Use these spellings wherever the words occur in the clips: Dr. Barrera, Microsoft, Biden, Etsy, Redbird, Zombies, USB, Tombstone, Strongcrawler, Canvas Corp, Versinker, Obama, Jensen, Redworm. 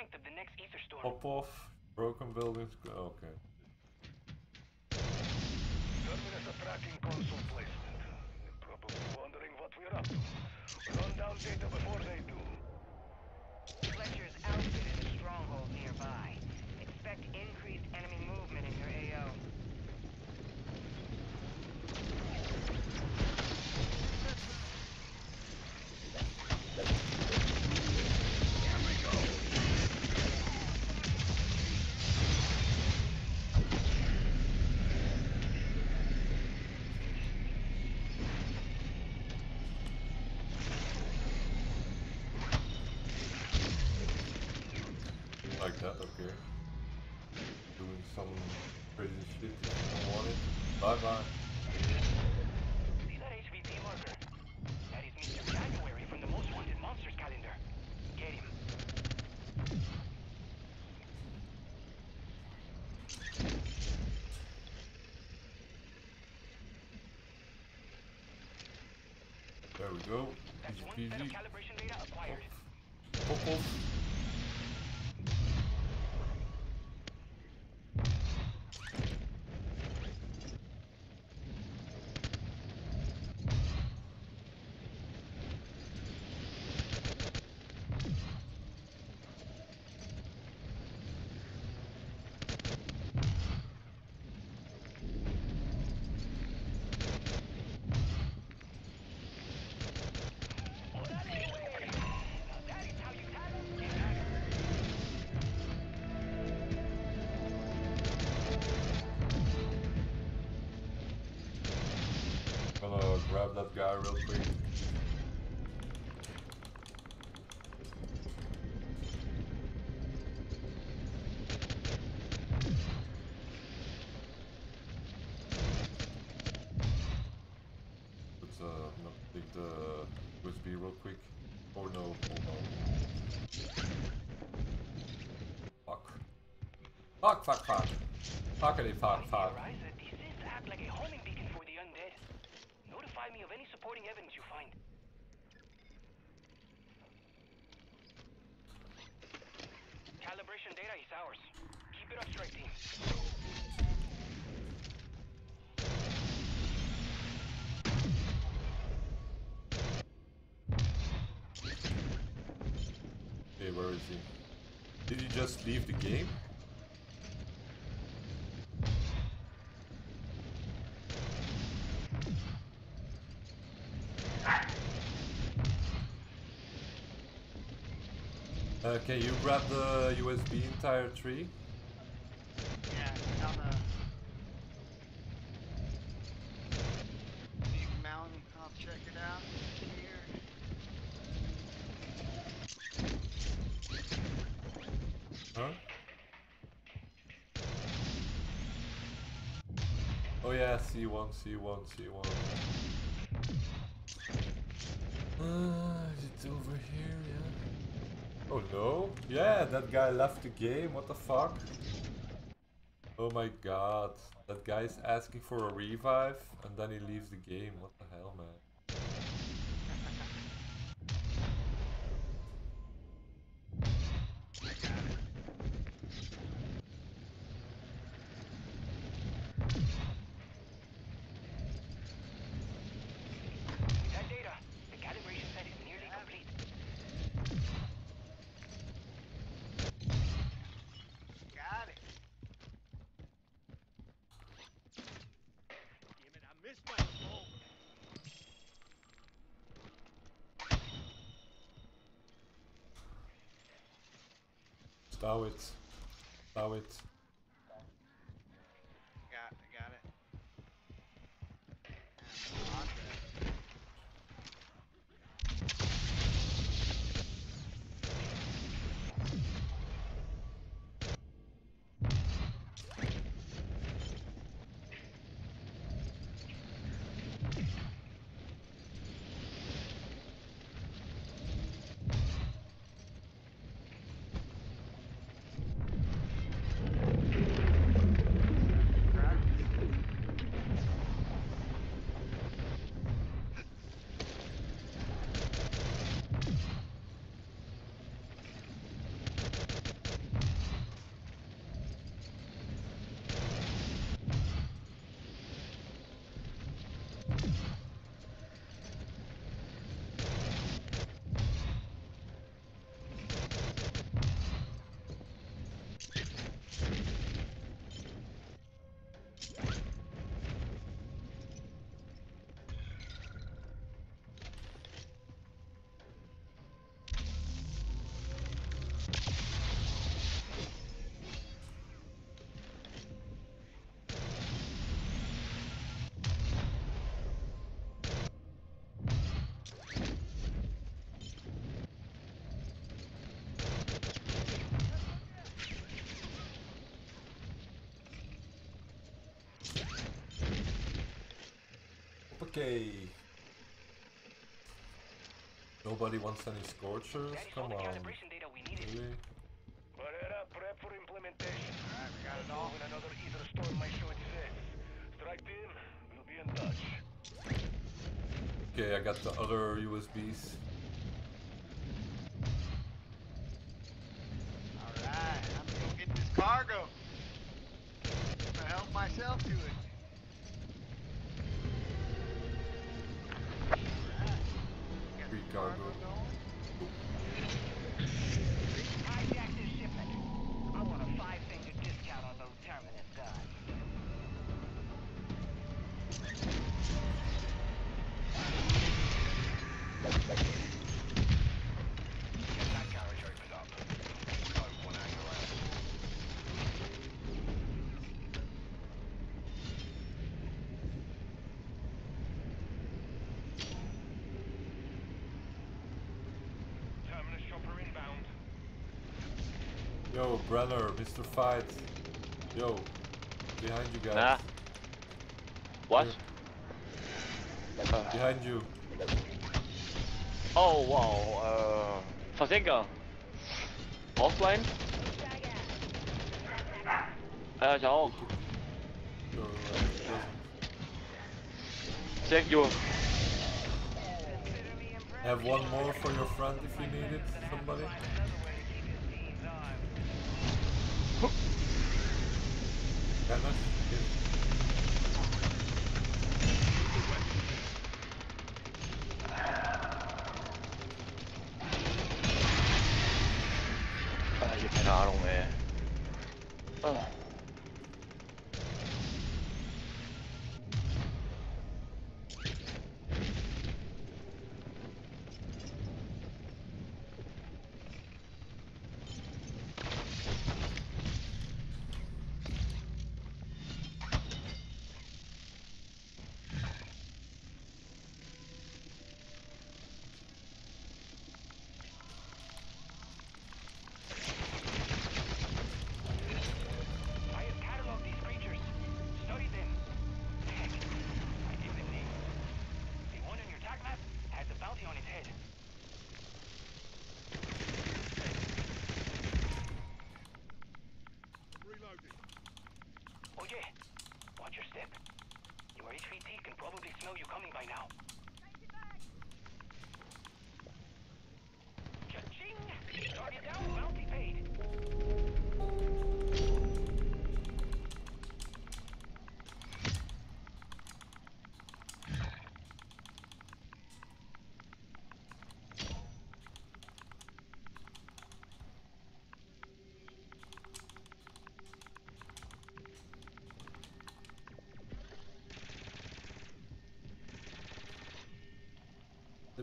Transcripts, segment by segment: strength of the next ether storm. Pop off, broken buildings. Okay. Terminus a tracking console placement. You're probably wondering what we're up to. Run down data before they do. Fletcher's outfitted a stronghold nearby. Expect increased enemy movement in your AO. Like that, okay. Doing some crazy shit if you want it. Bye bye. See that HVD marker? That is Mr. January from the Most Wanted Monsters calendar. Get him. There we go. That's one set of calibration data acquired. Pop off. Grab that guy real quick. Let's not take the USB real quick. Oh no, hold on. Fuck. Fuck, fuck, fuck. Fuckity, fuck, fuck. These things act like a homing beacon for the undead. Notify me of any supporting evidence you find. Calibration data is ours. Keep it up, strike team. Okay, where is he? Did he just leave the game? Can you grab the USB entire tree? Yeah, on the big mountain, I'll check it out here. Huh? Oh yeah, C1, C1, C1. It's over here, yeah. Oh no, yeah, that guy left the game, what the fuck? Oh my god, that guy's asking for a revive and then he leaves the game, what the hell, man? Stow it. Stow it. Got it. Okay. Nobody wants any scorchers? Come on. Really? Barrera, prep for implementation. I've got it all. When another ether storm might show its face. Strike team, we'll be in touch. Okay, I got the other USBs. Alright, I'm gonna get this cargo. I'm gonna help myself to it. Free cargo. Hijack this shipment. I want a 5-finger discount on those terminus guns. Get that carriage opened up. Go one angle out. Terminus chopper inbound. Yo, brother, Mr. Fight. Yo, behind you guys. Nah. What? Behind you. Oh wow, Versinker. Offline? Ja, ich auch. Thank you. Have one more for your friend if you need it, somebody. Ich hab keine Ahnung, ey. Oh.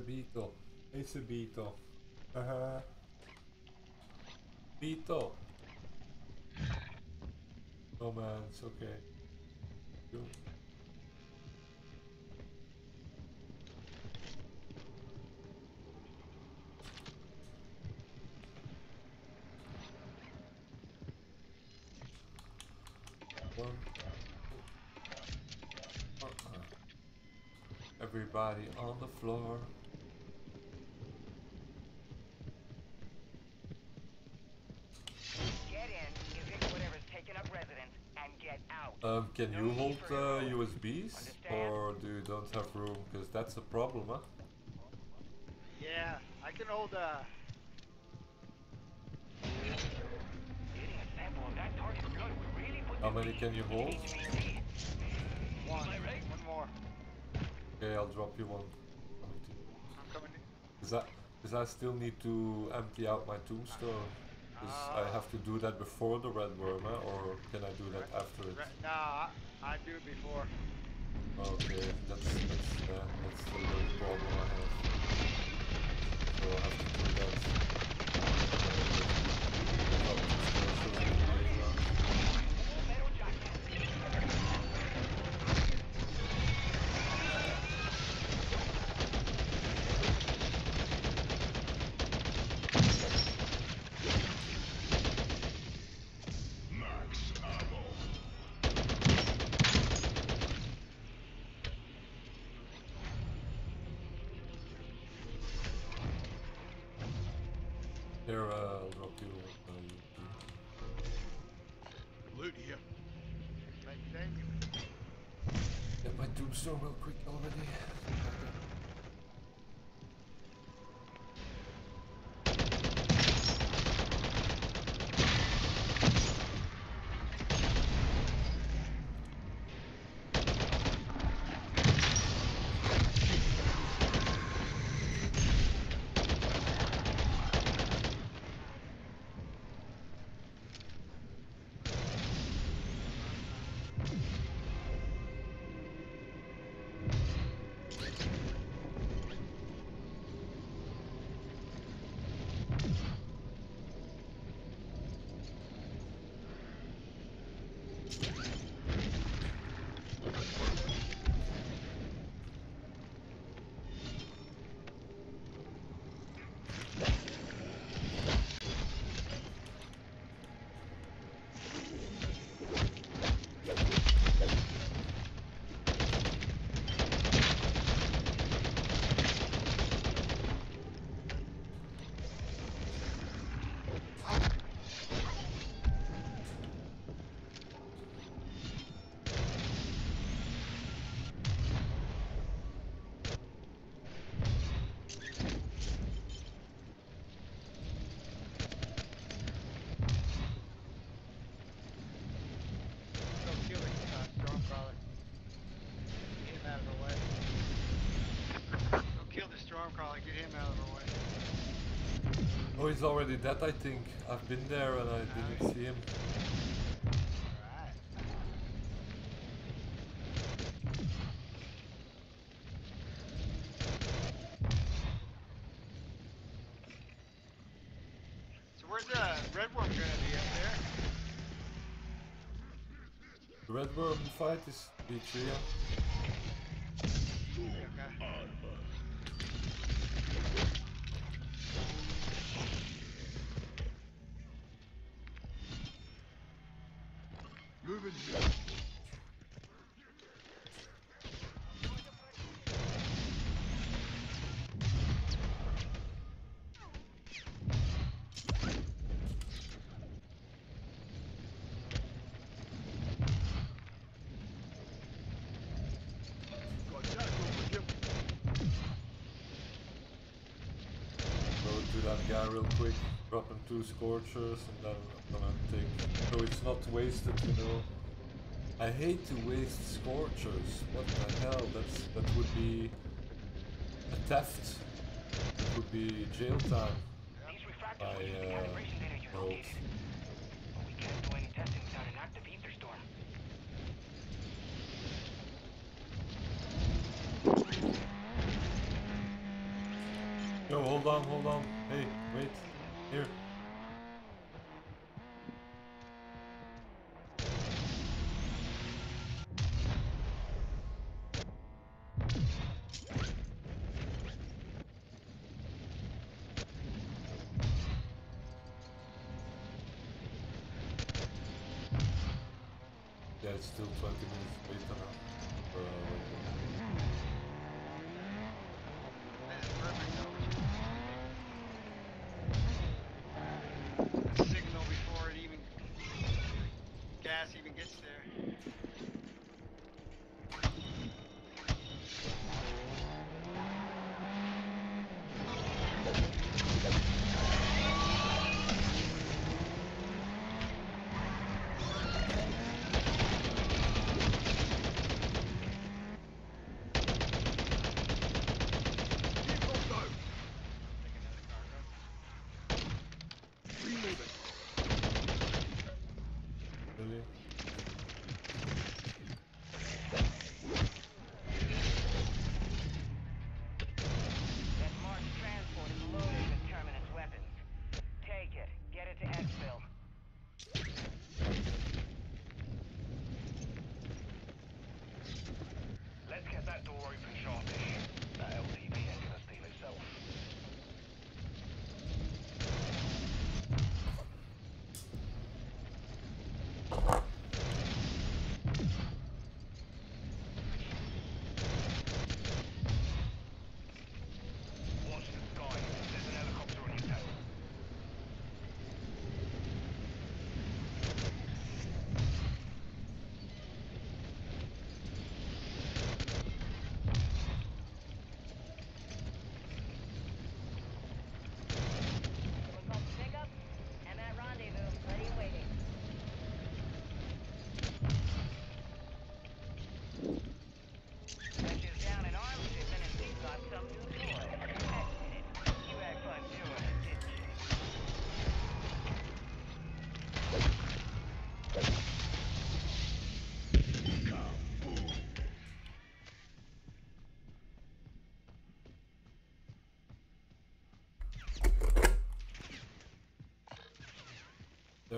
Beetle. It's a beetle. Uh-huh. Beetle. Oh man, it's okay. Go. One. Uh-huh. Everybody on the floor. Can you hold USBs, or do you don't have room? Because that's a problem, huh? Yeah, I can hold How many can you hold? One more. Okay, I'll drop you one. I'm coming in. Because I still need to empty out my tombstone. I have to do that before the Redworm, or can I do that after it? Nah, I do it before. Okay, that's the little problem I have. So I have to do Here, I'll drop you. Loot here. Get my tombstone real quick already. Strongcrawler. Get him out of the way. Go kill the Strongcrawler, get him out of the way. Oh, he's already dead, I think. I've been there and I didn't see him. So where's the Redworm gonna be up there? The Redbird fight is B3, yeah. Move it. That guy real quick, drop him 2 scorchers and then I'm gonna take, so it's not wasted, you know. I hate to waste scorchers, what the hell, that would be a theft, it would be jail time. By roads. Yo, hold on, hold on. Hey, wait. Here. Yeah, it's still 20 minutes later now.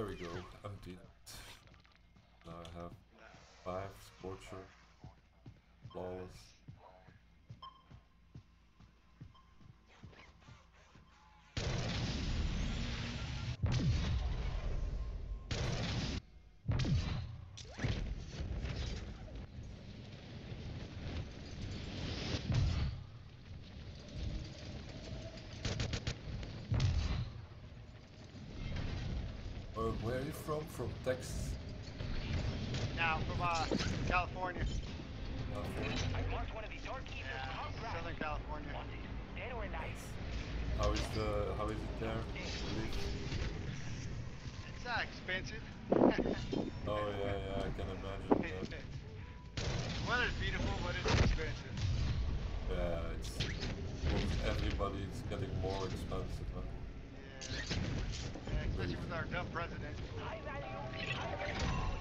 There we go, I did it. Now I have 5 Scorcher, Flawless. Where are you from? From Texas? No, from California. I marked one of these doorkeepers. Southern California. Dead or nice. How is it there? It's expensive. Oh yeah, I can imagine that. Weather's beautiful, but it's expensive. Yeah, it's everybody's getting more expensive. Huh? Yeah, especially with our dumb president.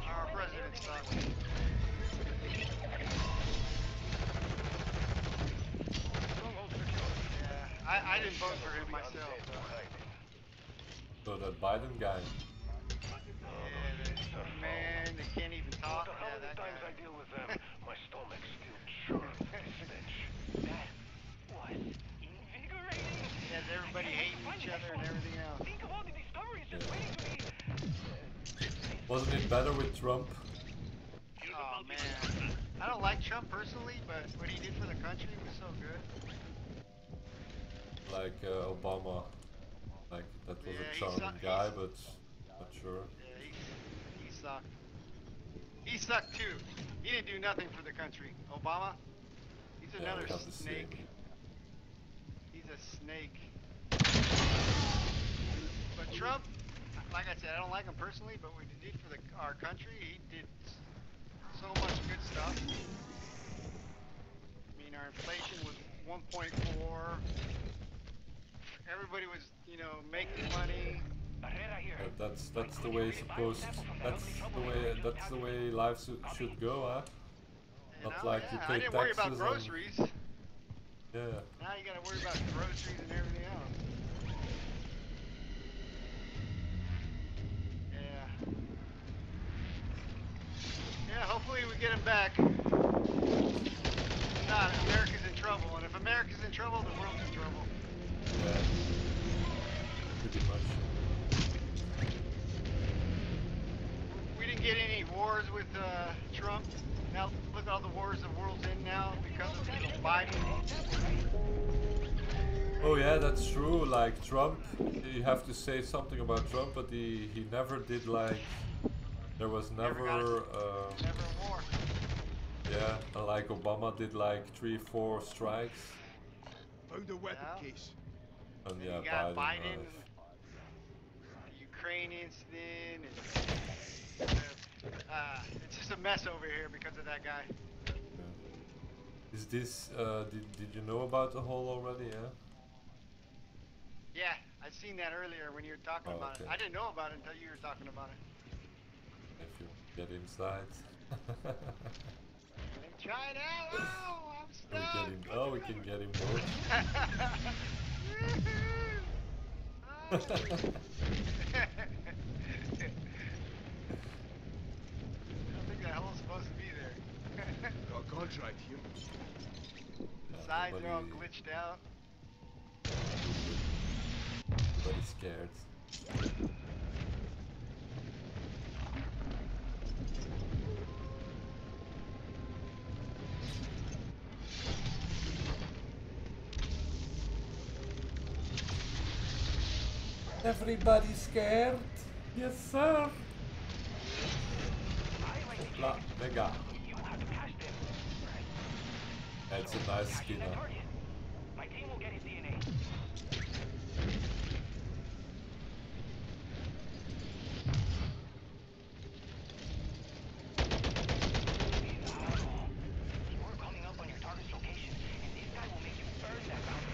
Our president sucks. Yeah, I didn't vote for him myself. So that Biden guy. Yeah, that man that can't even talk. Yeah, that guy. I deal with them. My stomach's still churned. That was invigorating. Yeah, everybody hates each other and everything else. Think of all the discoveries just waiting for me. Wasn't it better with Trump? Oh man, I don't like Trump personally, but what he did for the country was so good. Like Obama, like that was a charming guy, but not sure. Yeah, he sucked. He sucked too. He didn't do nothing for the country. Obama, he's another snake. He's a snake. But Trump, like I said, I don't like him personally, but what he did for our country, he did so much good stuff. I mean, our inflation was 1.4. Everybody was, you know, making money. That's the way supposed. That's the way life should go, huh? Not like you take taxes. I didn't worry about groceries. Yeah. Now you gotta worry about groceries and everything else. Yeah. Yeah, hopefully we get him back. If not, America's in trouble. And if America's in trouble, the world's in trouble. Yeah. Pretty much. We didn't get any wars with Trump. Now, look at all the wars the world's in now because of Biden. Oh yeah, that's true. Like Trump, you have to say something about Trump, but he never did like... There was never a war. Yeah, like Obama did like 3-4 strikes. Found a weapon case. And yeah, got Biden, the Ukraine incident, and... it's just a mess over here because of that guy. Yeah. Is this, did you know about the hole already, yeah? Yeah, I seen that earlier when you were talking about it. I didn't know about it until you were talking about it. If you get inside. Try it out! Oh, I'm stuck! We can get him both. The hell is supposed to be there? Got a contract here. The sides are all glitched out. Everybody's scared. Everybody's scared? Yes, sir. La Mega. That's a nice skin. My team will get his DNA. You're coming up on your target's location, and this guy will make you burn that round.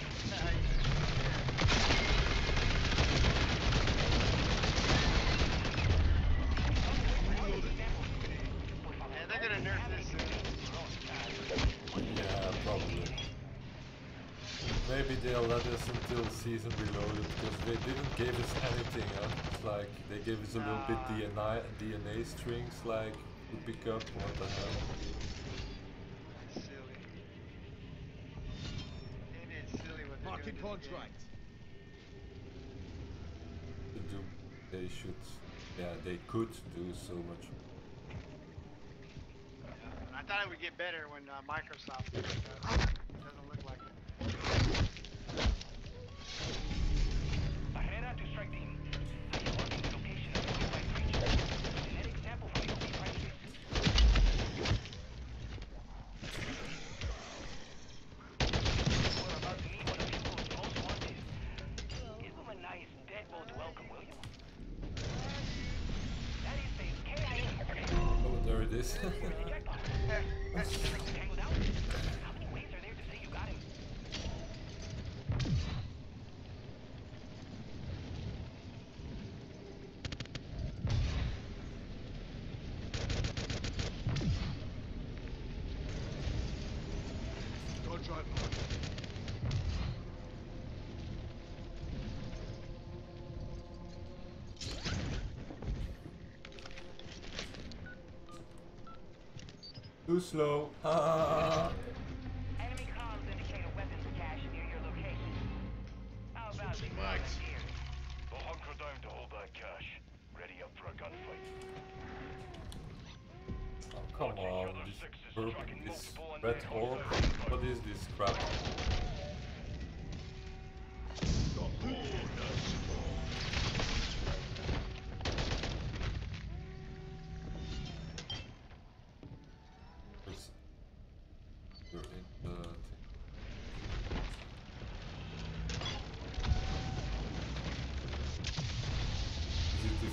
They're gonna nerf this. Yeah, probably. maybe they'll let us until season reloaded, because they didn't give us anything, huh? It's like they gave us a little bit DNA strings, like we pick up. What the hell? It's silly. It is silly what they're doing. Marking contract. They should, yeah, they could do so much. I thought it would get better when Microsoft did it, but it doesn't look like it. Barrera to strike team. I am marking the location of the nearby creature. Genetic sample from the OP crisis. We're about to meet one of people's most wanted. Give them a nice deadbolt welcome, will you? That is the KIA. Oh, there it is. How many ways are there to say you got him? Too slow. Enemy comms indicate a weapons cache near your location. How about we volunteer? The hunker down to hold that cache. Ready up for a gunfight. Oh, come on. This burp, this red orb. What is this crap?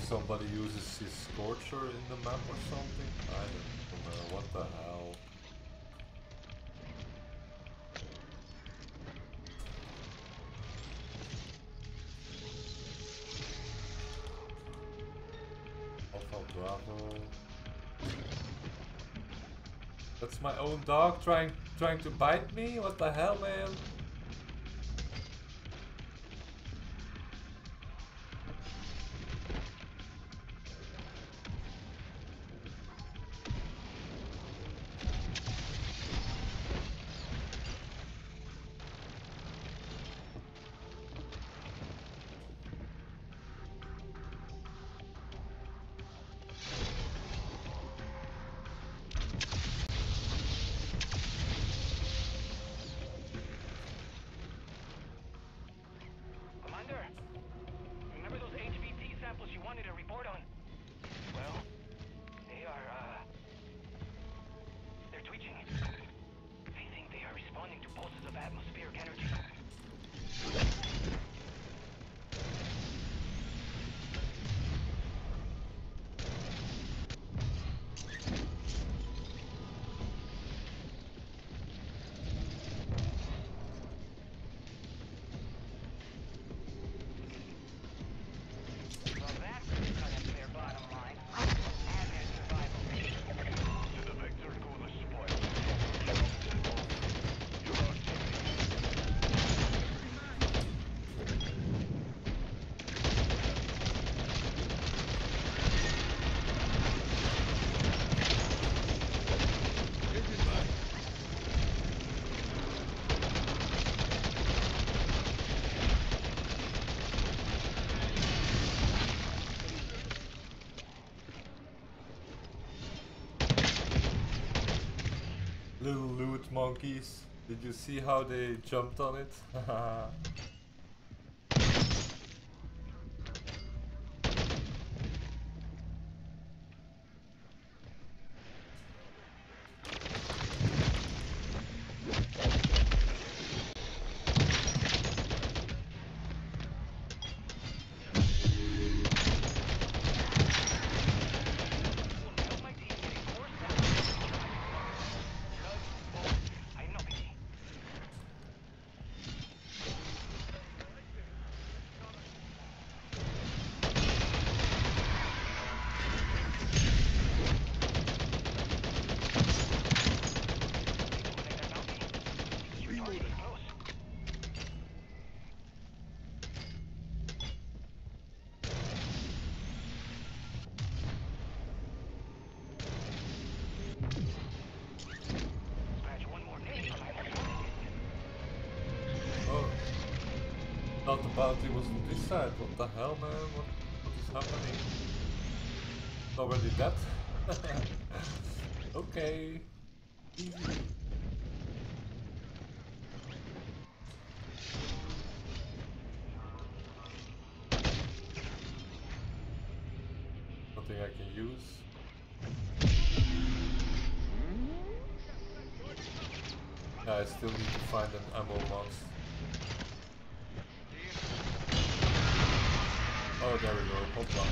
Somebody uses his scorcher in the map or something? I don't know, what the hell? Alpha Bravo. That's my own dog trying to bite me? What the hell, man? Monkeys, did you see how they jumped on it? thought the bounty was on this side. What the hell, man? What is happening? Nobody did that. Okay. Easy. Nothing I can use. I still need to find an ammo box. Oh, there we go. Hold on.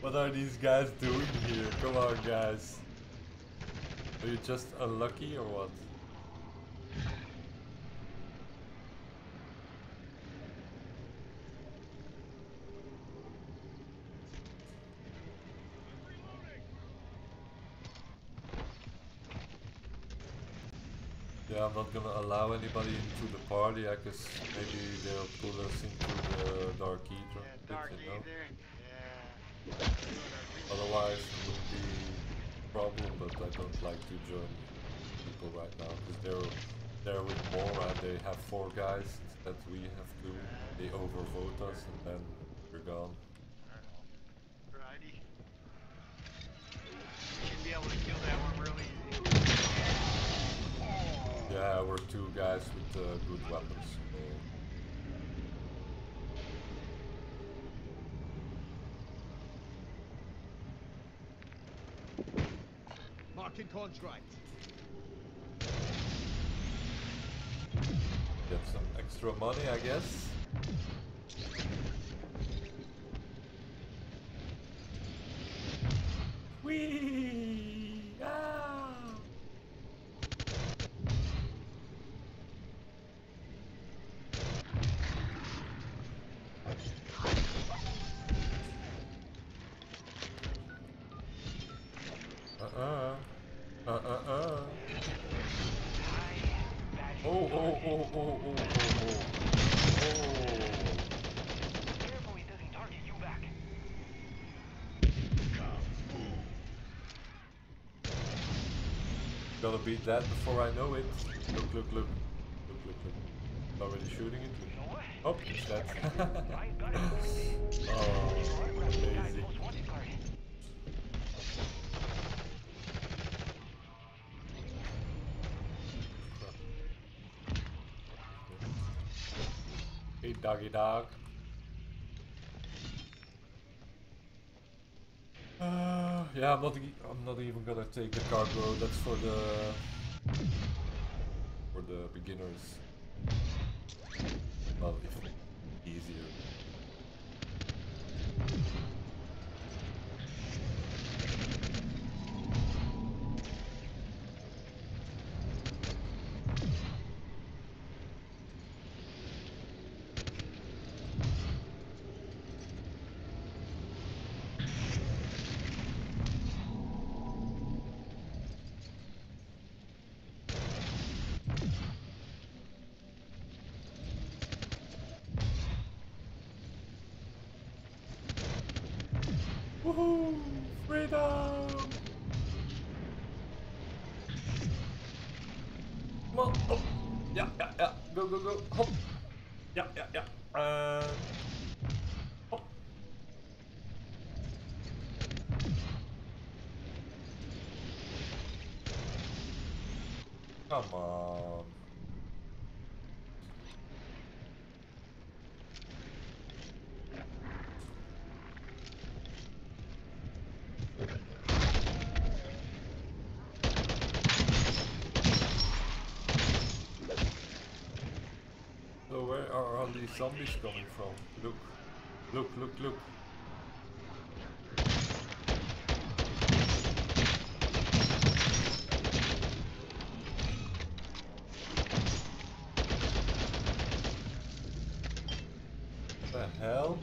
What are these guys doing here? Come on, guys. Are you just unlucky or what? Yeah, I'm not gonna allow anybody into the party. I guess maybe they'll pull us into the dark ether. Yeah, dark ether, you know? Otherwise it would be a problem, but I don't like to join people right now because they're with more and they have 4 guys that we have to. They overvote us and then we're gone. Righty. You should be able to kill that one really easy. Yeah, we're 2 guys with good weapons. Contract. Get some extra money, I guess. Whee! Ah! Gonna beat that before I know it. Look, look, look. Look, look, look. Already shooting it. Oh, it's that. Oh, amazing. Hey, doggy dog. Yeah, I'm not even gonna take the cargo. That's for the beginners. Well, even easier. Woohoo! Freedom! Come on! Oh. Yeah, yeah, yeah! Go, go, go! Hop! Yeah, yeah, yeah! Hop! Come on! Zombies coming from. Look, look, look, look. What the hell?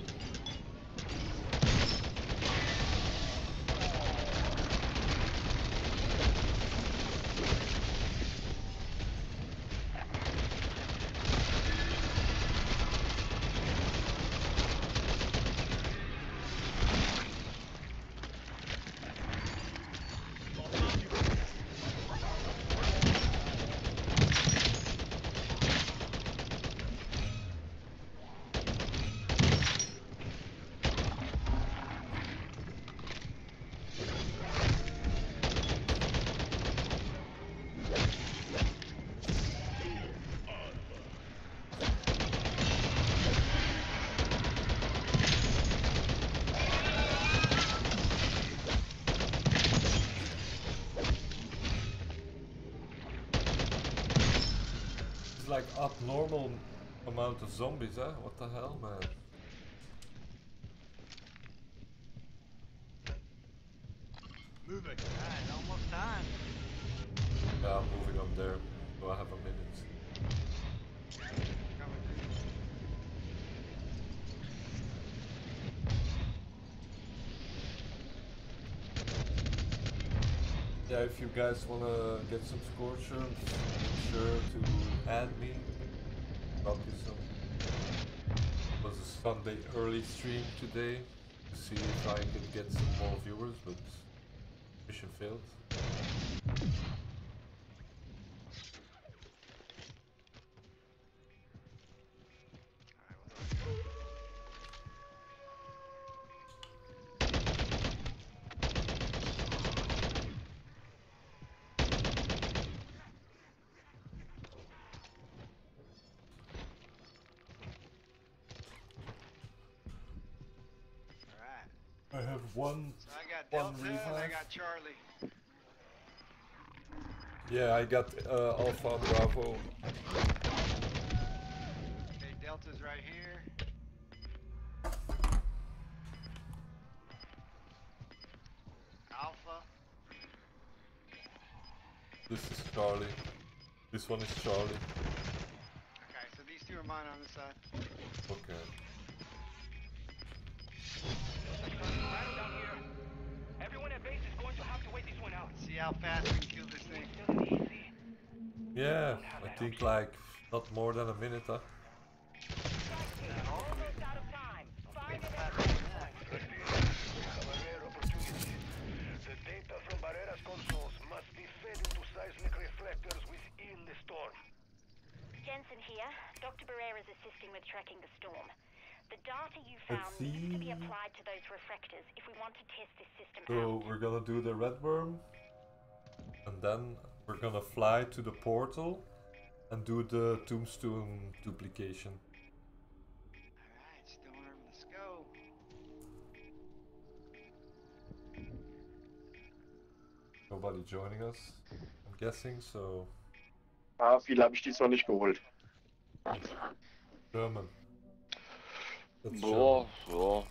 Like abnormal amount of zombies, eh? What the hell, man? Moving. Alright, almost time. Yeah, I'm moving up there. Do I have a minute? Yeah, if you guys wanna get some score shirts, be sure to add me. Probably some. It was a Sunday early stream today to see if I could get some more viewers, but mission failed. I have one. So I got Delta and I got Charlie. Yeah, I got Alpha Bravo. Okay, Delta's right here. Alpha. This is Charlie. This one is Charlie. Okay, so these two are mine on the side. Okay. Everyone at base is going to have to wait this one out. See how fast we can kill this thing. Yeah, I think like not more than a minute, huh? Almost out of time. 5 minutes. The data from Barrera's consoles must be fed into seismic reflectors within the storm. Jensen here. Dr. Barrera is assisting with tracking the storm. The data you found needs to be applied to those refractors if we want to test this system out. So we're gonna do the Redworm, and then we're gonna fly to the portal and do the tombstone duplication. Alright, Storm, let's go. Nobody joining us, I'm guessing, so... Ah, viel habe ich diesmal nicht geholt. German. So, so.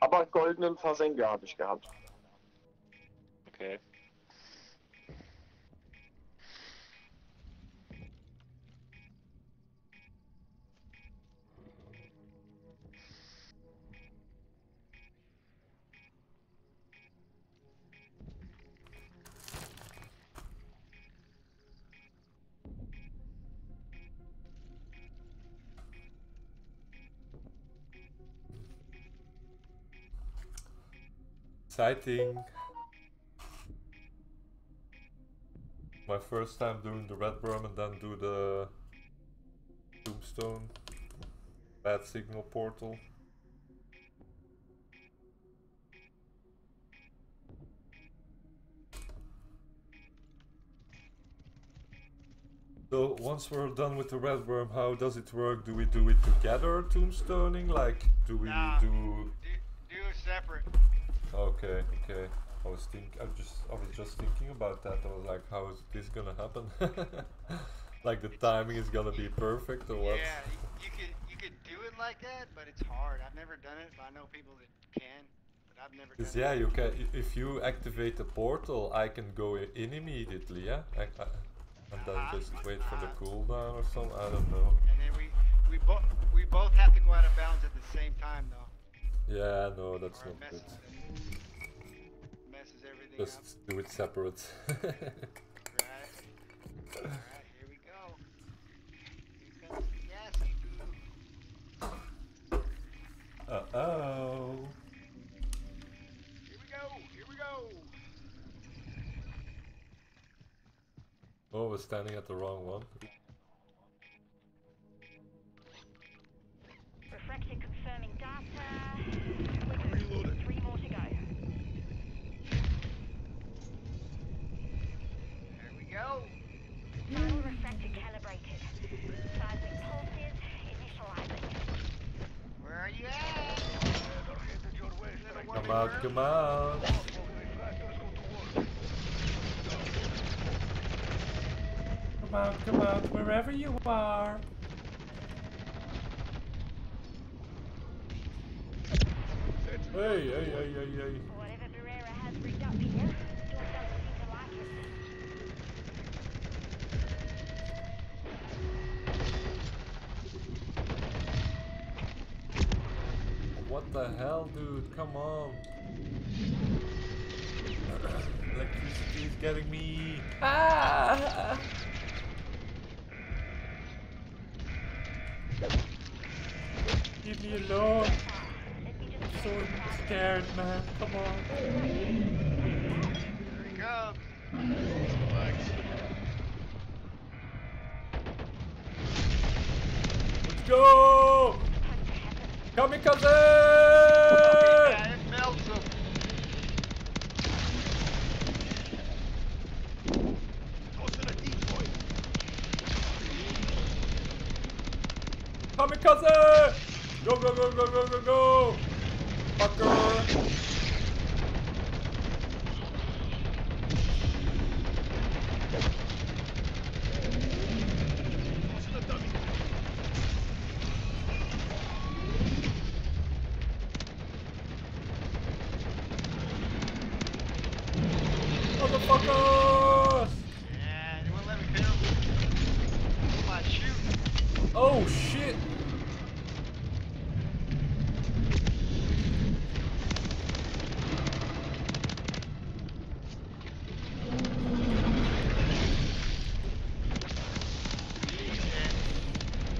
Aber goldenen Versenker habe ich gehabt. Okay. exciting. My first time doing the Redworm and then do the Tombstone. Bad signal portal. So once we're done with the Redworm, how does it work? Do we do it together, tombstoning? Like, do we do it separate. Okay, okay. I was just thinking about that. I was like, how is this gonna happen? Like the timing is gonna be perfect or what? Yeah, you could do it like that, but it's hard. I've never done it, but I know people that can. But I've never done it. Yeah, you can. If you activate the portal, I can go in immediately. Yeah. And then just wait for the cooldown or something, I don't know. And then we both have to go out of bounds at the same time though. Yeah, no, that's or not good. Messes everything just up. Do it separate. Right. Alright, here we go. Here comes the gas. Uh-oh. Here we go, here we go. Oh, we're standing at the wrong one. Reflection confirming data. Reloading. 3 more to go. There we go. Final refractor calibrated. Seismic pulses initializing. Where are you at? Come out, come out. Come out, wherever you are. Hey. Whatever Barrera has rigged up here, doesn't seem to like it. What the hell, dude? Come on. Electricity is getting me. Ah! Leave me alone. I'm so scared, man. Come on. Here he comes. Let's go. Kamikaze! Yeah, it melts him. Go to the decoy. Kamikaze! Go, go, go, go, go, go, go! Fucker! Motherfuckers! Yeah, you won't let me kill him. Come on, shoot! Oh, shit!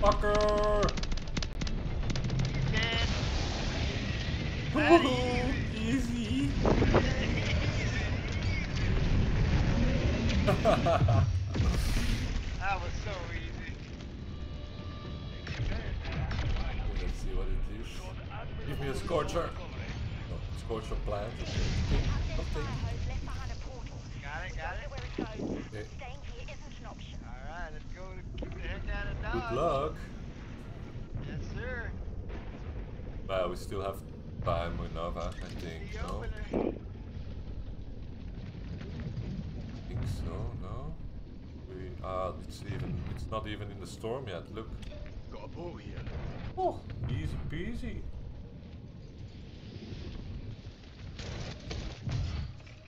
Fucker! He's dead. Woohoo! Easy! That was so easy. Let's see what it is. Give me a scorcher. No, scorcher plant. Nothing. Got it. Okay. Alright, let's go keep the heck down and dodge. Good luck. Yes, sir. Well, we still have time enough, I think. No? I think so, no? We are, it's not even in the storm yet, look. Got a ball here. Oh, easy peasy.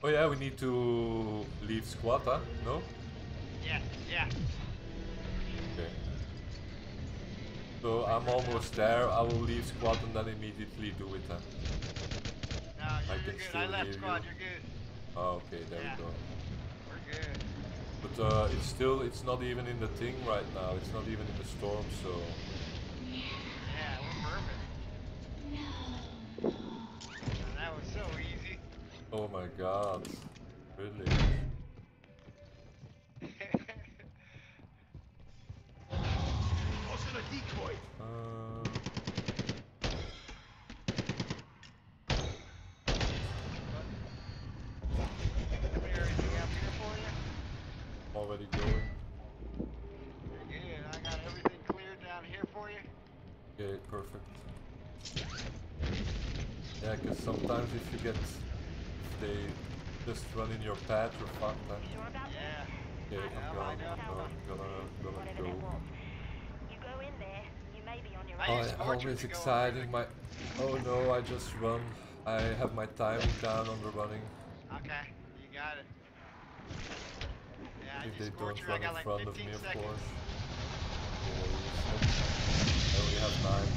Oh yeah, we need to leave squad, huh? No? Yeah. Okay. So I'm almost there. I will leave squad and then immediately do it. Huh? No, you're good. I left squad. You're good. Oh, okay, there we go. We're good. But it's not even in the thing right now. It's not even in the storm. So. Yeah, we're perfect. No. That was so easy. Oh my god. Really? Also a decoy. Is there anything out here for you? Already going. You're good. I got everything cleared down here for you. Okay, perfect. Yeah, because sometimes if you get, if they just run in your path, you're fucked. Yeah. Okay, I'm gonna go. You go in there, you may be on your own. Oh, always exciting. My, oh no, I just run. I have my time down on the running. Okay, you got it. Yeah, if they don't run in front of me, of course. I only have 9.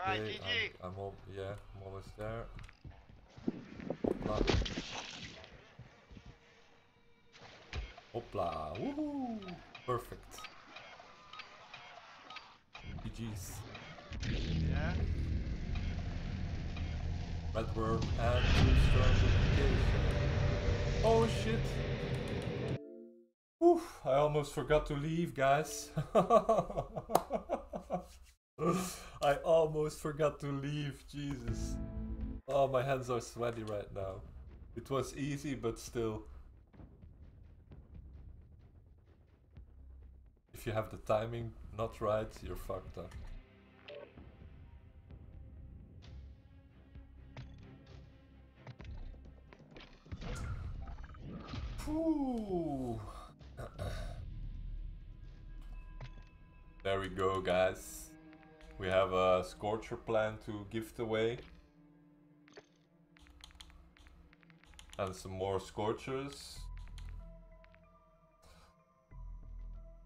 Alright, GG! I'm almost there. Hopla! Hopla! Woohoo! Perfect! GG's! Yeah? Redworm and Strongcrawler. Oh shit! Oof! I almost forgot to leave, guys! I almost forgot to leave, Jesus. Oh, my hands are sweaty right now. It was easy, but still. If you have the timing not right, you're fucked up. Whew. There we go, guys. We have a Scorcher plan to gift away. And some more Scorchers.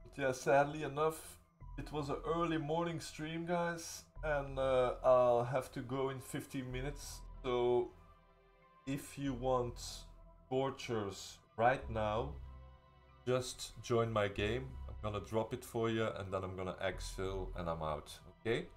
But yeah, sadly enough, it was an early morning stream, guys. And I'll have to go in 15 minutes. So if you want Scorchers right now, just join my game. I'm gonna drop it for you and then I'm gonna exfil and I'm out. Okay?